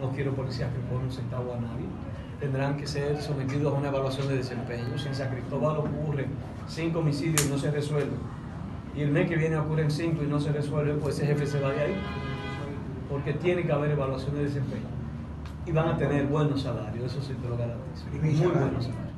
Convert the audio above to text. no quiero policías que pongan un centavo a nadie, tendrán que ser sometidos a una evaluación de desempeño. Si en San Cristóbal ocurren 5 homicidios y no se resuelven, y el mes que viene ocurren 5 y no se resuelven, pues ese jefe se va de ahí, porque tiene que haber evaluación de desempeño. Y van a tener buenos salarios, eso sí te lo garantizo, muy buenos salarios.